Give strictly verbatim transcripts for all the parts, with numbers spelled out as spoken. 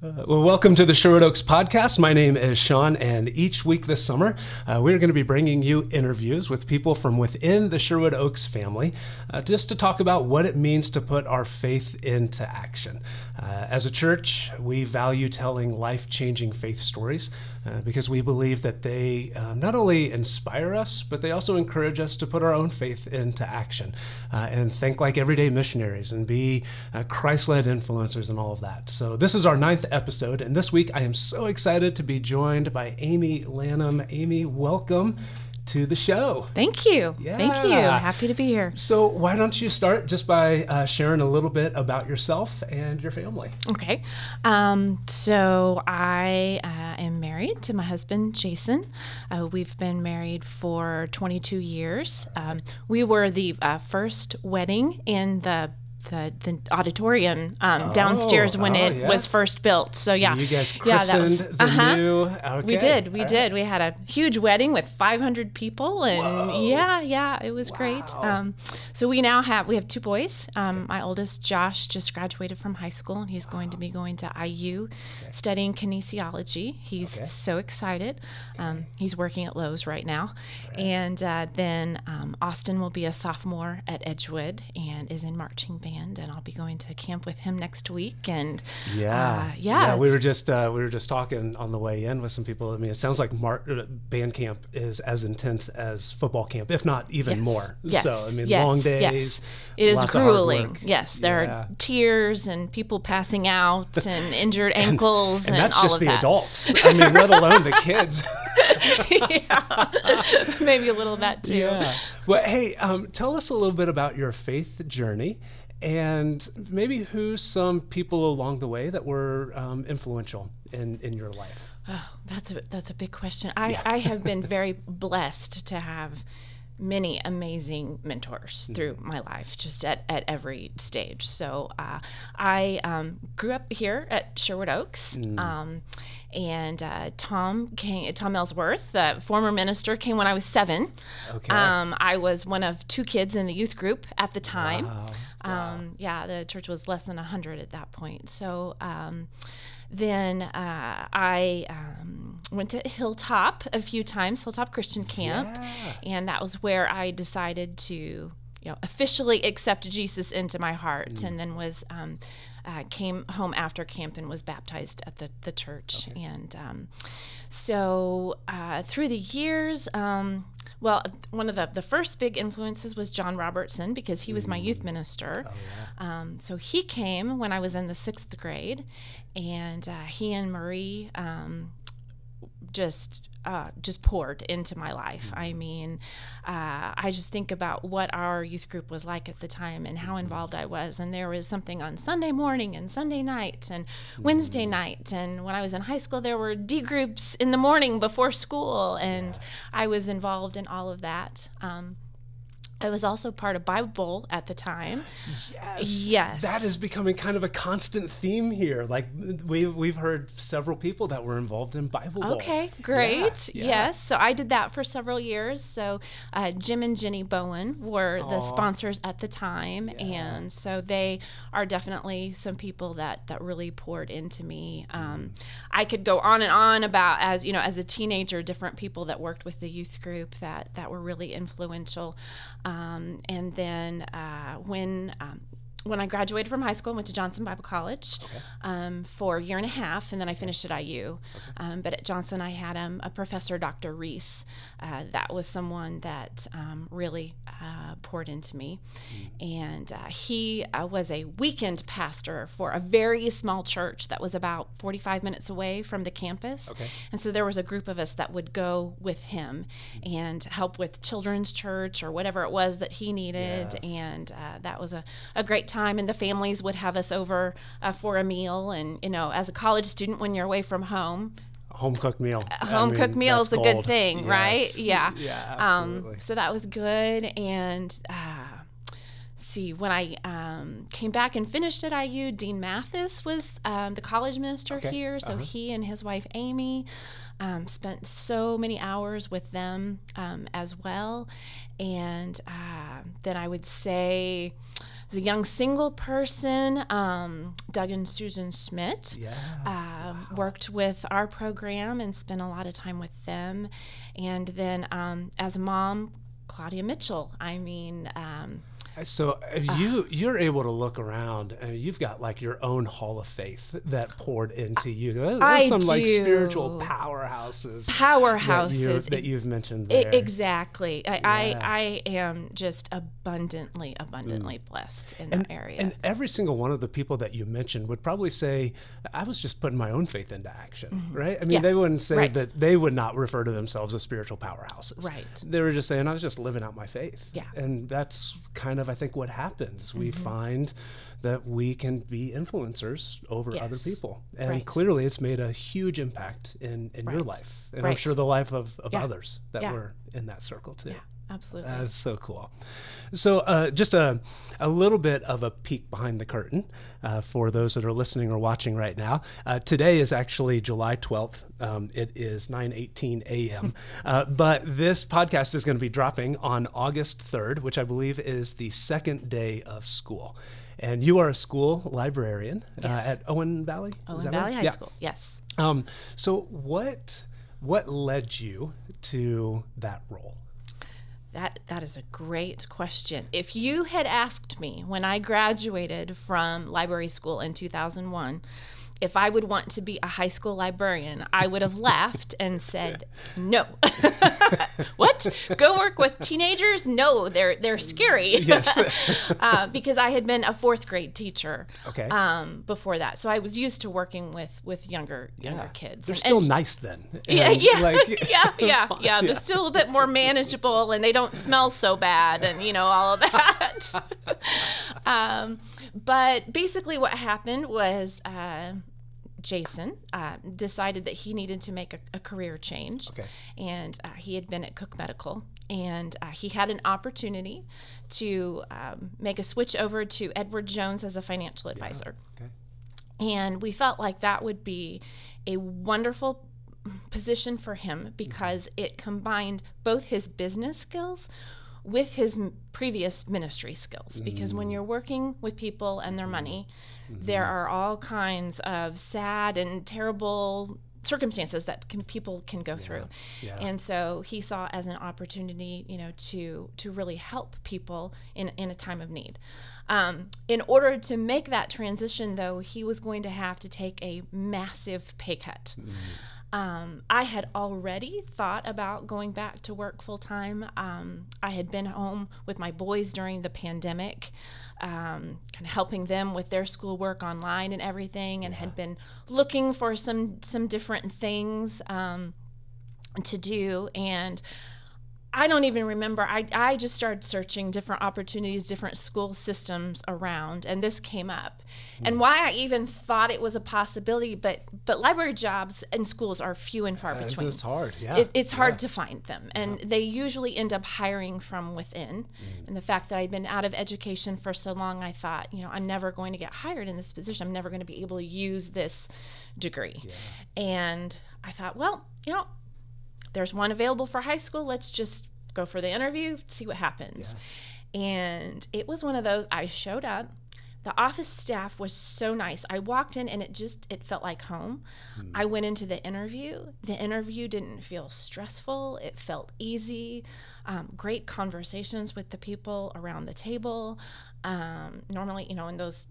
Uh, well, welcome to the Sherwood Oaks podcast. My name is Sean, and each week this summer, uh, we're going to be bringing you interviews with people from within the Sherwood Oaks family, uh, just to talk about what it means to put our faith into action. Uh, as a church, we value telling life-changing faith stories uh, because we believe that they uh, not only inspire us, but they also encourage us to put our own faith into action uh, and think like everyday missionaries and be uh, Christ-led influencers and all of that. So this is our ninth episode, and this week I am so excited to be joined by Amy Lanham. Amy, welcome to the show. Thank you. Yeah. Thank you. Happy to be here. So why don't you start just by uh, sharing a little bit about yourself and your family. Okay. Um, so I uh, am married to my husband, Jason. Uh, we've been married for twenty-two years. Um, we were the uh, first wedding in the The, the auditorium um, oh, downstairs when oh, it yeah. was first built. So, so yeah, you guys christened yeah, that was, the uh-huh. new. Okay. We did, we All did. Right. We had a huge wedding with five hundred people, and Whoa. yeah, yeah, it was wow. great. Um, so we now have we have two boys. Um, my oldest, Josh, just graduated from high school, and he's wow. going to be going to I U, okay. studying kinesiology. He's okay. so excited. Um, he's working at Lowe's right now, right. and uh, then um, Austin will be a sophomore at Edgewood and is in marching band. And I'll be going to camp with him next week. And yeah, uh, yeah, yeah we were just uh, we were just talking on the way in with some people. I mean, it sounds like Mar band camp is as intense as football camp, if not even yes. more. Yes. So I mean, yes. long days. Yes. It is grueling. Yes, there yeah. are tears and people passing out and injured and, ankles and, and, and that's all just of the that. adults. I mean, let alone the kids. yeah, maybe a little of that too. Yeah. Well, hey, um, tell us a little bit about your faith journey. And maybe who some people along the way that were um, influential in, in your life? Oh, that's a, that's a big question. I, yeah. I have been very blessed to have many amazing mentors through my life, just at, at every stage. So uh, I um, grew up here at Sherwood Oaks, mm. um, and uh, Tom came, Tom Ellsworth, the former minister, came when I was seven. Okay. Um, I was one of two kids in the youth group at the time. Wow. Wow. Um, yeah, the church was less than a hundred at that point. So um, then uh, I um, went to Hilltop a few times, Hilltop Christian Camp, yeah. and that was where I decided to, you know, officially accept Jesus into my heart, mm. and then was um, uh, came home after camp and was baptized at the, the church. Okay. And um, so uh, through the years, um, well, one of the, the first big influences was John Robertson, because he was my youth minister. Oh, yeah. Um, so he came when I was in the sixth grade, and uh, he and Marie um, just uh, just poured into my life. Mm-hmm. I mean, uh, I just think about what our youth group was like at the time and how involved I was. And there was something on Sunday morning and Sunday night and mm-hmm. Wednesday night. And when I was in high school, there were D groups in the morning before school. And yeah. I was involved in all of that. Um, I was also part of Bible at the time. Yes. Yes. That is becoming kind of a constant theme here. Like we've, we've heard several people that were involved in Bible. Okay, great. Yeah, yeah. Yes. So I did that for several years. So uh, Jim and Jenny Bowen were Aww. the sponsors at the time. Yeah. And so they are definitely some people that, that really poured into me. Um, I could go on and on about, as you know, as a teenager, different people that worked with the youth group that, that were really influential. Um, and then uh, when um, when I graduated from high school, I went to Johnson Bible College okay. um, for a year and a half, and then I finished at I U. Okay. Um, but at Johnson, I had um, a professor, Doctor Reese, uh, that was someone that um, really uh, poured into me. Mm. And uh, he uh, was a weekend pastor for a very small church that was about forty-five minutes away from the campus. Okay. And so there was a group of us that would go with him mm. and help with children's church or whatever it was that he needed. Yes. And uh, that was a, a great time. Time, and the families would have us over uh, for a meal. And you know, as a college student, when you're away from home, home cooked meal, a home I cooked mean, meal is a gold. good thing, yes. right? Yeah, yeah. Absolutely. Um, so that was good. And uh, see, when I um, came back and finished at I U, Dean Mathis was um, the college minister okay. here. So uh-huh. he and his wife Amy um, spent so many hours with them um, as well. And uh, then I would say was a young single person, um, Doug and Susan Schmidt, yeah. uh, wow. worked with our program and spent a lot of time with them. And then um, as a mom, Claudia Mitchell, I mean... Um, So you, you're able to look around and you've got like your own hall of faith that poured into you. There's I some do. like spiritual powerhouses. Powerhouses. That, you, that you've mentioned there. Exactly. I, yeah. I, I am just abundantly, abundantly mm. blessed in and, that area. And every single one of the people that you mentioned would probably say, I was just putting my own faith into action, mm-hmm. right? I mean, yeah. they wouldn't say right. that they would not refer to themselves as spiritual powerhouses. Right. They were just saying, I was just living out my faith. Yeah. And that's kind of I think what happens, we mm-hmm. find that we can be influencers over yes. other people. And right. clearly it's made a huge impact in, in right. your life. And right. I'm sure the life of, of yeah. others that yeah. were in that circle too. Yeah. Absolutely. That's so cool. So uh, just a, a little bit of a peek behind the curtain uh, for those that are listening or watching right now. Uh, today is actually July twelfth. Um, it is nine eighteen a m Uh, but this podcast is going to be dropping on August third, which I believe is the second day of school. And you are a school librarian yes. uh, at Owen Valley? Owen Valley High yeah. School, yes. Um, so what, what led you to that role? That, that is a great question. If you had asked me when I graduated from library school in two thousand one, if I would want to be a high school librarian, I would have laughed and said, no. What? Go work with teenagers? No, they're they're scary. Yes. uh, because I had been a fourth grade teacher okay. um, before that. So I was used to working with, with younger younger yeah. kids. They're and, still and, nice then. Yeah, and, yeah, like, yeah, yeah, yeah, yeah. They're still a bit more manageable and they don't smell so bad and, you know, all of that. um, but basically what happened was... Uh, Jason uh, decided that he needed to make a, a career change, okay. and uh, he had been at Cook Medical, and uh, he had an opportunity to um, make a switch over to Edward Jones as a financial advisor, yeah. okay. and we felt like that would be a wonderful position for him because it combined both his business skills with his previous ministry skills, because when you're working with people and their money, mm-hmm. there are all kinds of sad and terrible circumstances that can, people can go yeah. through. Yeah. And so he saw as an opportunity, you know, to to really help people in, in a time of need. Um, in order to make that transition, though, he was going to have to take a massive pay cut. Mm-hmm. Um, I had already thought about going back to work full-time. Um, I had been home with my boys during the pandemic, um, kind of helping them with their schoolwork online and everything, and yeah. had been looking for some, some different things um, to do. And I don't even remember. I, I just started searching different opportunities, different school systems around, and this came up. Mm. And why I even thought it was a possibility, but but library jobs in schools are few and far uh, between. It's hard, yeah. It, it's yeah. hard to find them, and yeah. they usually end up hiring from within. Mm. And the fact that I'd been out of education for so long, I thought, you know, I'm never going to get hired in this position. I'm never going to be able to use this degree. Yeah. And I thought, well, you know, there's one available for high school. Let's just go for the interview, see what happens. Yeah. And it was one of those, I showed up. The office staff was so nice. I walked in and it just, it felt like home. Mm. I went into the interview. The interview didn't feel stressful. It felt easy. Um, great conversations with the people around the table. Um, normally, you know, in those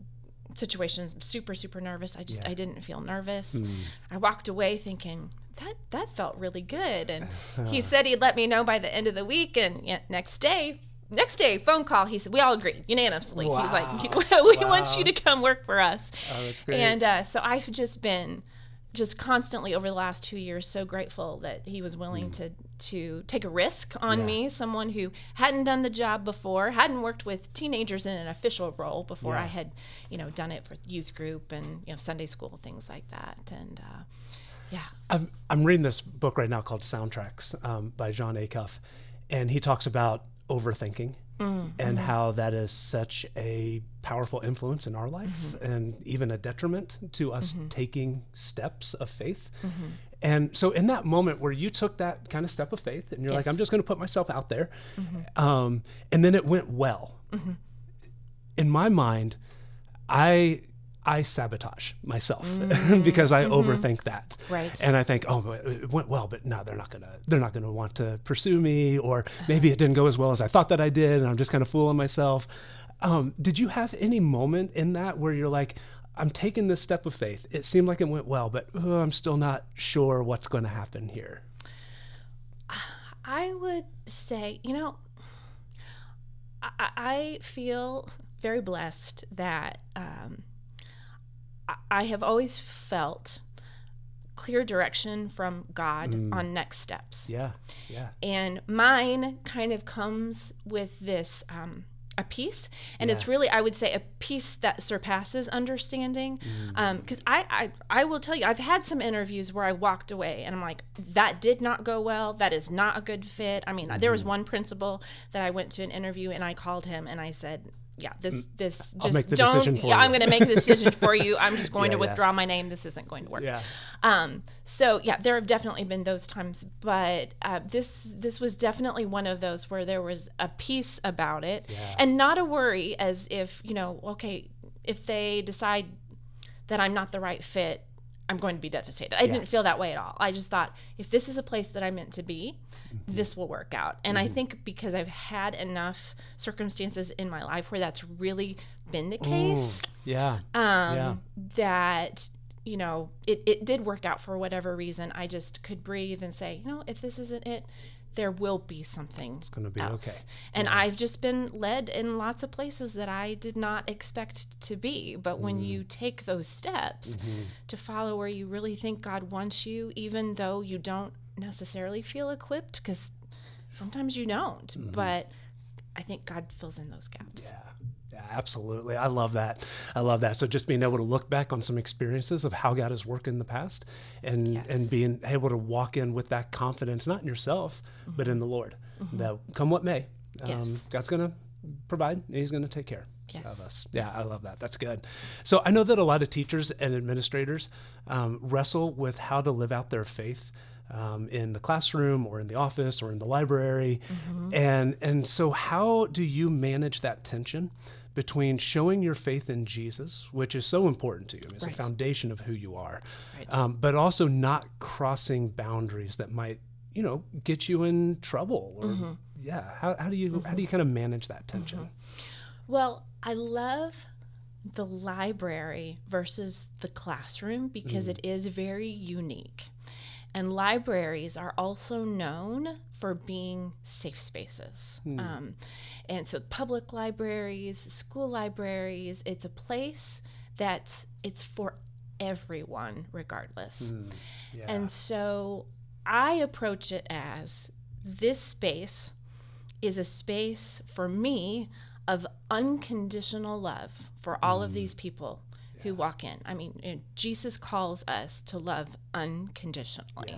situations, I'm super, super nervous. I just, yeah. I didn't feel nervous. Mm. I walked away thinking, that that felt really good. And he said he'd let me know by the end of the week. And yeah, next day, next day, phone call, he said, we all agreed unanimously. Wow. He's like, we wow. want you to come work for us. Oh, that's great. And uh, so I've just been just constantly over the last two years so grateful that he was willing mm. to to take a risk on yeah. me, someone who hadn't done the job before, hadn't worked with teenagers in an official role before. Yeah. I had, you know, done it for youth group and, you know, Sunday school, things like that. And uh, yeah. I'm, I'm reading this book right now called Soundtracks um, by John Cuff, and he talks about overthinking mm-hmm. and how that is such a powerful influence in our life mm-hmm. and even a detriment to us mm-hmm. taking steps of faith. Mm-hmm. And so in that moment where you took that kind of step of faith and you're yes. like, I'm just going to put myself out there, mm-hmm. um, and then it went well. Mm-hmm. in my mind, I I sabotage myself mm-hmm. because I mm-hmm. overthink that. Right. And I think, oh, it went well, but no, they're not gonna they're not gonna want to pursue me, or maybe it didn't go as well as I thought that I did, and I'm just kind of fooling myself. Um, did you have any moment in that where you're like, I'm taking this step of faith. It seemed like it went well, but oh, I'm still not sure what's going to happen here? I would say, you know, I, I feel very blessed that um, I have always felt clear direction from God mm. on next steps. Yeah, yeah. And mine kind of comes with this... Um, a peace, and yeah. it's really, I would say, a peace that surpasses understanding. Because mm. um, I, I, I will tell you, I've had some interviews where I walked away and I'm like, that did not go well. That is not a good fit. I mean, mm-hmm. there was one principal that I went to an interview and I called him and I said, yeah, this, this, just don't, yeah, you. I'm going to make the decision for you. I'm just going yeah, to withdraw yeah. my name. This isn't going to work. Yeah. Um, so yeah, there have definitely been those times, but uh, this, this was definitely one of those where there was a peace about it yeah. and not a worry as if, you know, okay, if they decide that I'm not the right fit, I'm going to be devastated. I yeah. didn't feel that way at all. I just thought, if this is a place that I'm meant to be, mm-hmm. this will work out. And mm-hmm. I think because I've had enough circumstances in my life where that's really been the case, Ooh. yeah, um, yeah. that, you know, it, it did work out for whatever reason. I just could breathe and say, you know, if this isn't it, there will be something It's going to be else. okay. And yeah. I've just been led in lots of places that I did not expect to be. But when mm. you take those steps mm-hmm. to follow where you really think God wants you, even though you don't necessarily feel equipped, because sometimes you don't, mm-hmm. but I think God fills in those gaps. Yeah. Absolutely. I love that. I love that. So just being able to look back on some experiences of how God has worked in the past and, yes. and being able to walk in with that confidence, not in yourself, mm-hmm. but in the Lord, mm-hmm. that come what may, um, yes. God's going to provide, and he's going to take care yes. of us. Yeah, yes. I love that. That's good. So I know that a lot of teachers and administrators um, wrestle with how to live out their faith Um, in the classroom or in the office or in the library. Mm-hmm. And, and so how do you manage that tension between showing your faith in Jesus, which is so important to you, it's right. a foundation of who you are, right. um, but also not crossing boundaries that might, you know, get you in trouble? Or, mm-hmm. yeah, how, how do you, mm-hmm. how do you kind of manage that tension? Mm-hmm. Well, I love the library versus the classroom because mm. it is very unique. And libraries are also known for being safe spaces. Mm. Um, and so public libraries, school libraries, it's a place that's, it's for everyone regardless. Mm. Yeah. And so I approach it as, this space is a space for me of unconditional love for all mm. of these people who walk in. I mean, you know, Jesus calls us to love unconditionally. Yeah.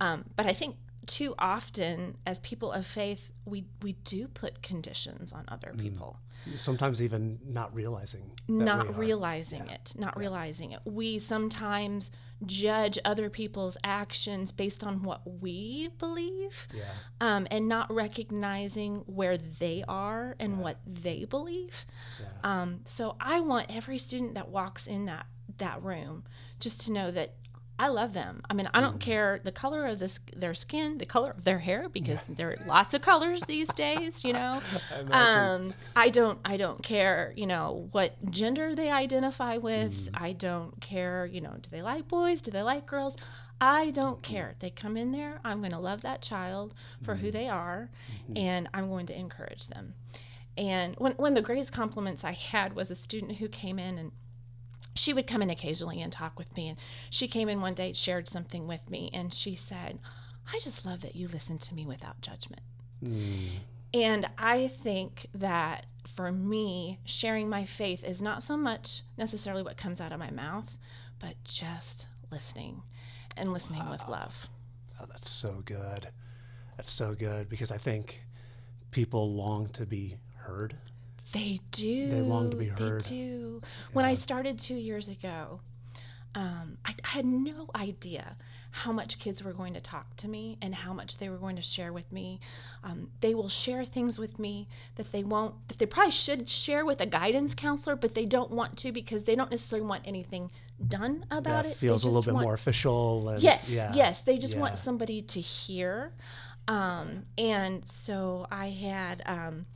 Um, but I think too often as people of faith, we, we do put conditions on other mm. people. Sometimes even not realizing. Not realizing yeah. it, not yeah. realizing it. We sometimes judge other people's actions based on what we believe yeah. um, and not recognizing where they are and yeah. what they believe. Yeah. Um, so I want every student that walks in that, that room just to know that I love them. I mean, I don't mm. care the color of this, their skin, the color of their hair, because yeah. there are lots of colors these days, you know. I, um, I don't, I don't care, you know, what gender they identify with. Mm. I don't care, you know, do they like boys? Do they like girls? I don't care. They come in there. I'm going to love that child for mm. who they are, mm-hmm. and I'm going to encourage them. And one, one of the greatest compliments I had was a student who came in, and she would come in occasionally and talk with me. And she came in one day, shared something with me, and she said, I just love that you listen to me without judgment. Mm. And I think that for me, sharing my faith is not so much necessarily what comes out of my mouth, but just listening and listening wow. with love. Oh, that's so good. That's so good, because I think people long to be heard. They do. They long to be heard. They do. Yeah. When I started two years ago, um, I, I had no idea how much kids were going to talk to me and how much they were going to share with me. Um, they will share things with me that they won't, that they probably should share with a guidance counselor, but they don't want to because they don't necessarily want anything done about it. That feels a little bit want, more official. And, yes, yeah, yes. They just yeah. want somebody to hear. Um, and so I had... Um,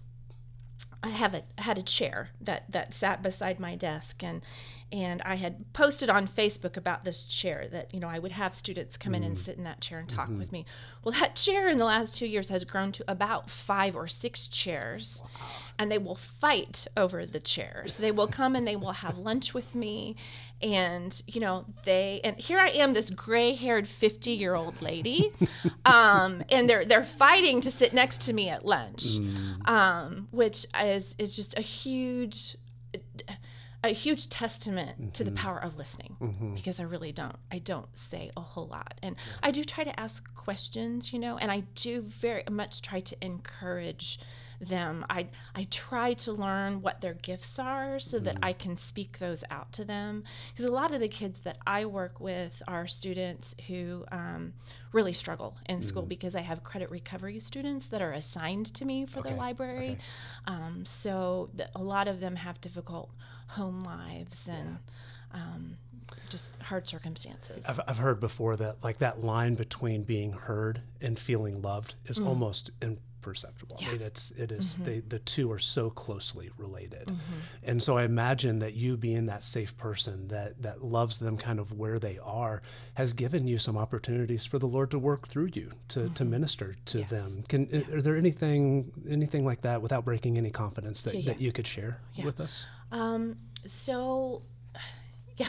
I have a, had a chair that, that sat beside my desk, and and I had posted on Facebook about this chair that, you know, I would have students come in mm. and sit in that chair and talk mm-hmm. with me. Well, that chair in the last two years has grown to about five or six chairs, wow. and they will fight over the chairs. They will come and they will have lunch with me, and, you know, they, and here I am, this gray-haired fifty-year-old lady, um, and they're they're fighting to sit next to me at lunch, mm. um, which is is just a huge... a huge testament mm-hmm. to the power of listening, mm-hmm. because I really don't, I don't say a whole lot. And I do try to ask questions, you know, and I do very much try to encourage them. I, I try to learn what their gifts are so mm-hmm. that I can speak those out to them. Because a lot of the kids that I work with are students who um, really struggle in mm-hmm. school, because I have credit recovery students that are assigned to me for okay. their library. Okay. Um, so th- a lot of them have difficult home lives and yeah. um, just hard circumstances. I've, I've heard before that, like, that line between being heard and feeling loved is mm. almost imperceptible. Yeah. I mean, it's, it is, mm-hmm. they, the two are so closely related. Mm-hmm. And so I imagine that you being that safe person that, that loves them kind of where they are has given you some opportunities for the Lord to work through you, to, mm-hmm. to minister to yes. them. Can, yeah. are there anything, anything like that, without breaking any confidence, that, yeah, yeah. that you could share yeah. with us? Um, so, yeah,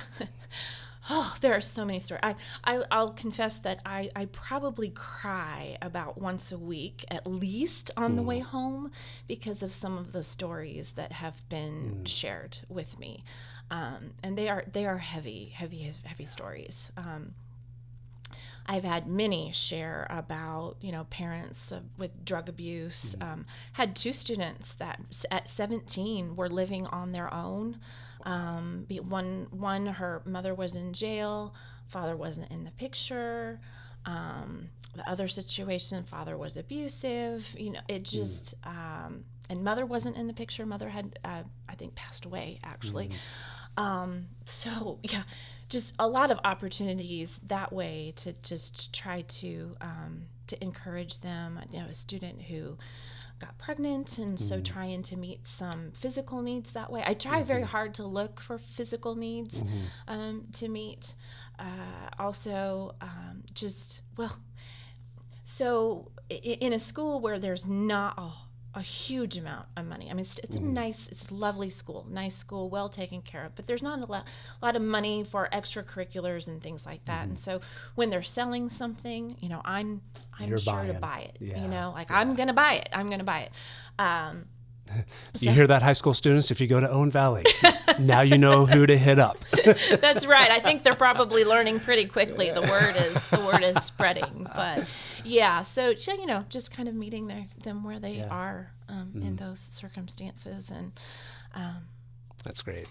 oh, there are so many stories. I, I, I'll confess that I, I probably cry about once a week, at least, on mm. the way home, because of some of the stories that have been mm. shared with me. Um, and they are, they are heavy, heavy, heavy stories. Um, I've had many share about, you know, parents uh, with drug abuse. Mm-hmm. Um, had two students that at seventeen were living on their own. Um, one, one, her mother was in jail, father wasn't in the picture. Um, the other situation, father was abusive. You know, it just, mm-hmm. um, and mother wasn't in the picture. Mother had, uh, I think, passed away, actually. Mm-hmm. Um, so, yeah. Just a lot of opportunities that way to just try to um, to encourage them. You know, a student who got pregnant, and mm-hmm. so trying to meet some physical needs that way. I try mm-hmm. very hard to look for physical needs mm-hmm. um, to meet. Uh, also, um, just, well, so in a school where there's not a a huge amount of money. I mean, it's, it's mm. a nice, it's a lovely school, nice school, well taken care of, but there's not a lot, a lot of money for extracurriculars and things like that. Mm. And so when they're selling something, you know, I'm, I'm You're sure buying. to buy it, yeah. you know, like yeah. I'm going to buy it. I'm going to buy it. Um, You so. hear that, high school students? If you go to Owen Valley, now you know who to hit up. That's right. I think they're probably learning pretty quickly. The word is the word is spreading. But yeah, so, you know, just kind of meeting their, them where they yeah. are um, mm-hmm. in those circumstances, and. Um, That's great.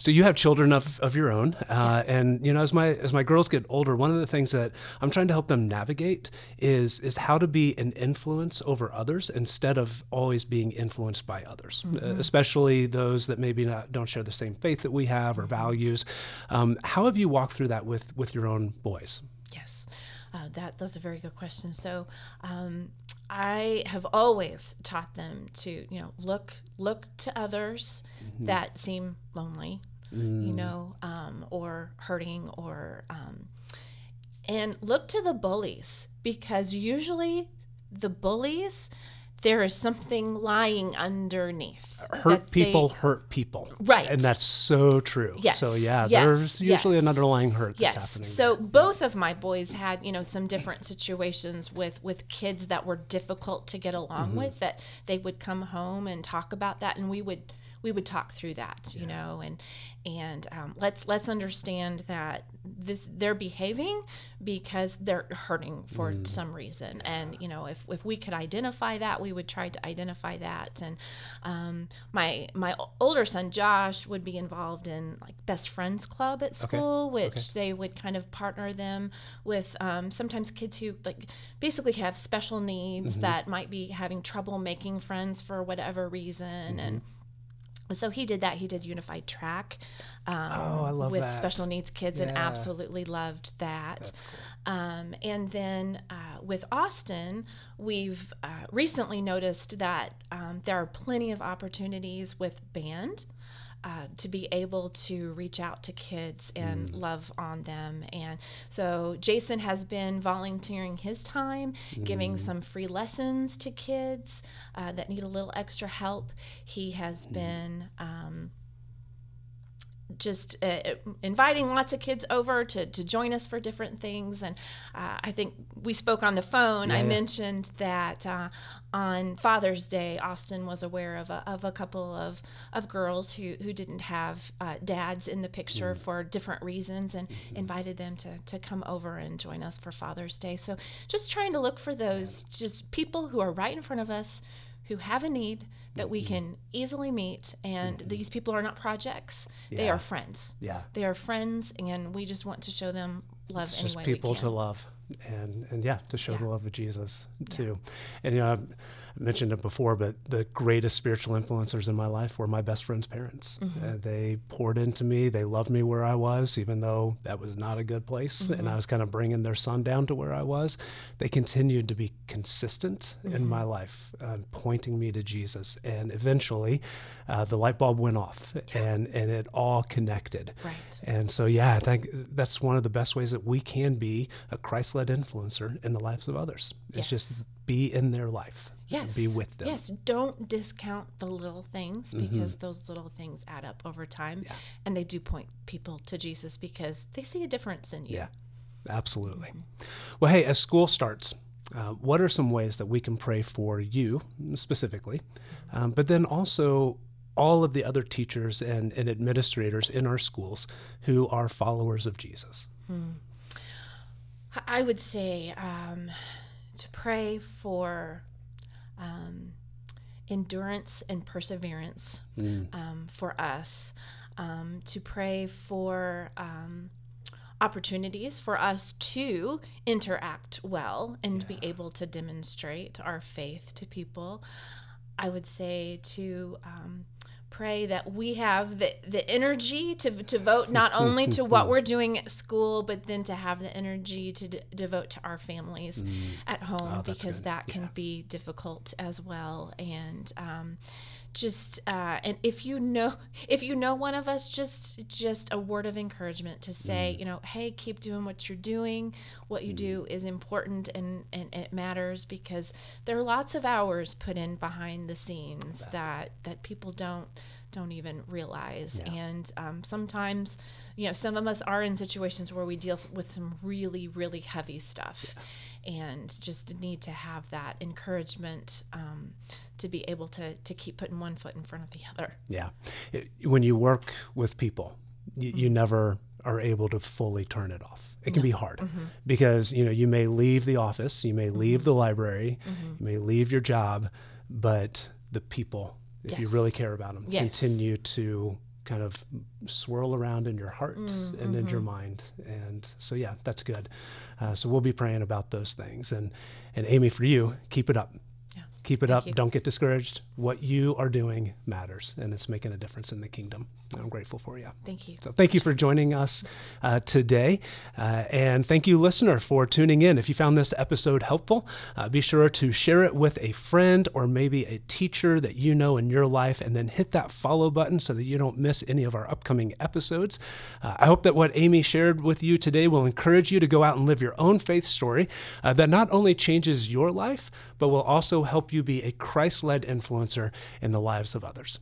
So you have children of, of your own. Uh, yes. And, you know, as my as my girls get older, one of the things that I'm trying to help them navigate is is how to be an influence over others instead of always being influenced by others, mm-hmm. uh, especially those that maybe not don't share the same faith that we have or values. Um, how have you walked through that with, with your own boys? Yes, uh, that that's a very good question. So um, I have always taught them to, you know, look look to others mm-hmm. that seem lonely, mm. you know, um, or hurting, or um, and look to the bullies, because usually the bullies, there is something lying underneath. Hurt people they, hurt people. Right. And that's so true. Yes. So yeah, yes. there's usually yes. an underlying hurt that's yes. happening. So both of my boys had, you know, some different situations with, with kids that were difficult to get along mm-hmm. with, that they would come home and talk about that, and we would we would talk through that, yeah. you know, and and um, let's let's understand that this they're behaving because they're hurting for mm. some reason, yeah. and you know, if if we could identify that, we would try to identify that. And um, my my older son Josh would be involved in like Best Friends Club at school, okay. which okay. they would kind of partner them with um, sometimes kids who like basically have special needs mm-hmm. that might be having trouble making friends for whatever reason, mm-hmm. and so he did that. He did Unified Track um, oh, I love with that. special needs kids, yeah. and absolutely loved that. That's cool. Um, and then uh, with Austin, we've uh, recently noticed that um, there are plenty of opportunities with band uh, to be able to reach out to kids and mm. love on them. And so Jason has been volunteering his time, mm. giving some free lessons to kids uh, that need a little extra help. He has mm. been um, just uh, inviting lots of kids over to, to join us for different things. And uh, I think we spoke on the phone. Yeah, I yeah. mentioned that uh, on Father's Day, Austin was aware of a, of a couple of, of girls who, who didn't have uh, dads in the picture mm. for different reasons, and mm-hmm. invited them to, to come over and join us for Father's Day. So just trying to look for those just people who are right in front of us, who have a need that we can easily meet, and mm-hmm. these people are not projects. Yeah. They are friends. Yeah, they are friends, and we just want to show them love it's any just way people we can. to love, and and yeah, to show yeah. the love of Jesus too. Yeah. And you know, I mentioned it before, but the greatest spiritual influencers in my life were my best friend's parents. Mm-hmm. Uh, they poured into me. They loved me where I was, even though that was not a good place, mm-hmm. and I was kind of bringing their son down to where I was. They continued to be consistent mm-hmm. in my life, uh, pointing me to Jesus. And eventually, uh, the light bulb went off, yeah. and, and it all connected. Right. And so, yeah, I think that's one of the best ways that we can be a Christ-led influencer in the lives of others. Yes. It's just be in their life. Yes. Be with them. Yes. Don't discount the little things, because mm-hmm. those little things add up over time, yeah. and they do point people to Jesus because they see a difference in you. Yeah, absolutely. Mm-hmm. Well, hey, as school starts, Uh, what are some ways that we can pray for you specifically, um, but then also all of the other teachers and, and administrators in our schools who are followers of Jesus? Hmm. I would say um, to pray for um, endurance and perseverance mm. um, for us, um, to pray for um, opportunities for us to interact well and yeah. be able to demonstrate our faith to people. I would say to um, pray that we have the, the energy to, to devote not only to what we're doing at school, but then to have the energy to d- devote to our families mm. at home, oh, because good. that yeah. can be difficult as well. And um, just uh, and if you know if you know one of us, just just a word of encouragement to say, mm. you know, hey, keep doing what you're doing. What you mm. do is important, and, and it matters, because there are lots of hours put in behind the scenes that that people don't don't even realize. Yeah. And um, sometimes, you know, some of us are in situations where we deal with some really, really heavy stuff, yeah. and just need to have that encouragement um, to be able to, to keep putting one foot in front of the other. Yeah. It, when you work with people, you, mm-hmm. you never are able to fully turn it off. It can no. be hard mm-hmm. because, you know, you may leave the office, you may leave mm-hmm. the library, mm-hmm. you may leave your job, but the people, if yes. you really care about them, yes. continue to kind of swirl around in your heart mm, and mm-hmm. in your mind. And so, yeah, that's good. Uh, so we'll be praying about those things. And, and Amy, for you, keep it up. Yeah. Keep it Thank up. You. Don't get discouraged. What you are doing matters, and it's making a difference in the kingdom. I'm grateful for you. Thank you. So thank you for joining us uh, today. Uh, and thank you, listener, for tuning in. If you found this episode helpful, uh, be sure to share it with a friend or maybe a teacher that you know in your life, and then hit that follow button so that you don't miss any of our upcoming episodes. Uh, I hope that what Amy shared with you today will encourage you to go out and live your own faith story uh, that not only changes your life, but will also help you be a Christ-led influencer in the lives of others.